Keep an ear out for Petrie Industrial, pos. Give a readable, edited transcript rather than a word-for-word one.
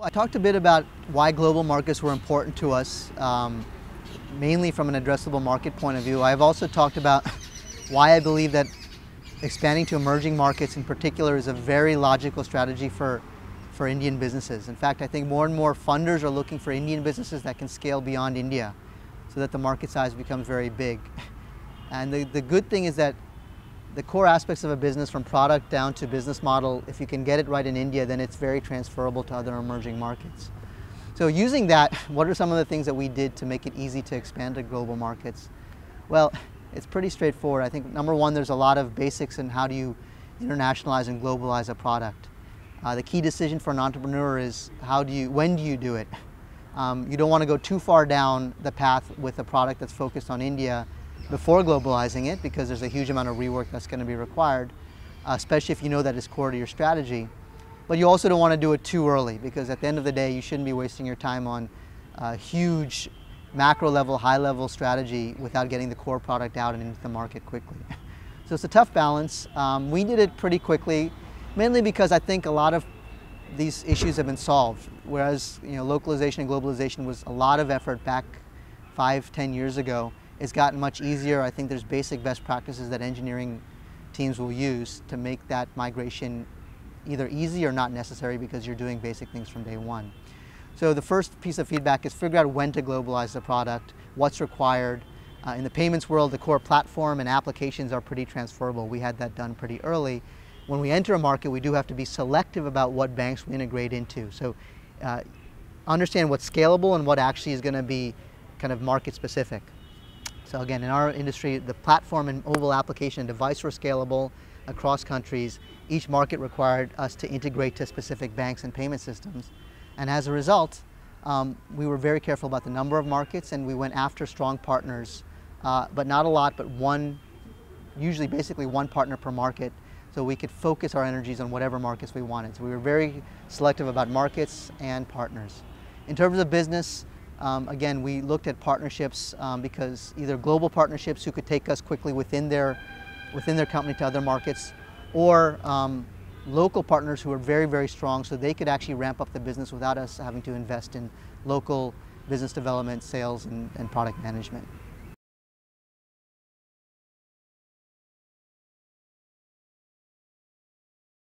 I talked a bit about why global markets were important to us, mainly from an addressable market point of view. I've also talked about why I believe that expanding to emerging markets in particular is a very logical strategy for Indian businesses. In fact, I think more and more funders are looking for Indian businesses that can scale beyond India so that the market size becomes very big. And the good thing is that the core aspects of a business, from product down to business model, if you can get it right in India, then it's very transferable to other emerging markets. So using that, what are some of the things that we did to make it easy to expand to global markets? Well, it's pretty straightforward. I think number one, there's a lot of basics in how do you internationalize and globalize a product. The key decision for an entrepreneur is when do you do it? You don't want to go too far down the path with a product that's focused on India before globalizing it, because there's a huge amount of rework that's going to be required, especially if you know that it's core to your strategy. But you also don't want to do it too early, because at the end of the day, you shouldn't be wasting your time on huge macro level, high level strategy without getting the core product out and into the market quickly. So it's a tough balance. We did it pretty quickly, mainly because I think a lot of these issues have been solved, whereas localization and globalization was a lot of effort back 5-10 years ago. It's gotten much easier. I think there's basic best practices that engineering teams will use to make that migration either easy or not necessary, because you're doing basic things from day one. So the first piece of feedback is figure out when to globalize the product, what's required. In the payments world, the core platform and applications are pretty transferable. We had that done pretty early. When we enter a market, we do have to be selective about what banks we integrate into. So understand what's scalable and what actually is going to be kind of market specific. So again, in our industry, the platform and mobile application and device were scalable across countries. Each market required us to integrate to specific banks and payment systems. And as a result, we were very careful about the number of markets, and we went after strong partners, but not a lot, but one, usually basically one partner per market, so we could focus our energies on whatever markets we wanted. So we were very selective about markets and partners. In terms of business, again, we looked at partnerships because either global partnerships who could take us quickly within their company to other markets, or local partners who are very, very strong, so they could actually ramp up the business without us having to invest in local business development, sales, and product management.